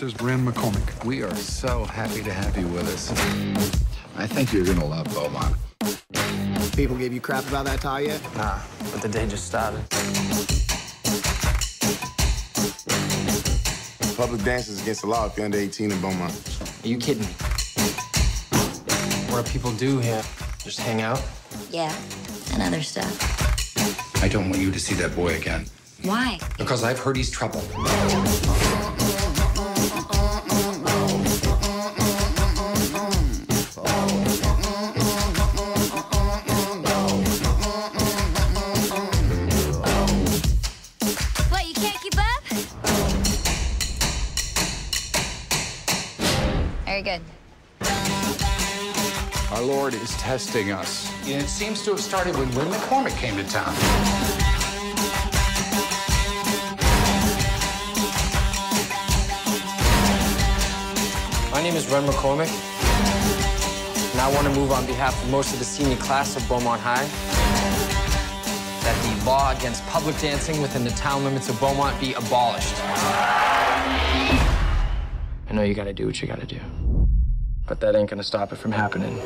This is Ren MacCormack. We are so happy to have you with us. I think you're gonna love Beaumont. People gave you crap about that tie yet? Nah, but the day just started. Public dance is against the law if you're under 18 in Beaumont. Are you kidding me? What do people do here? Just hang out? Yeah, and other stuff. I don't want you to see that boy again. Why? Because I've heard he's trouble. What, you can't keep up? Very good. Our Lord is testing us. And it seems to have started when Ren MacCormack came to town. My name is Ren MacCormack, and I want to move on behalf of most of the senior class of Beaumont High that the law against public dancing within the town limits of Beaumont be abolished. I know you gotta do what you gotta do, but that ain't gonna stop it from happening.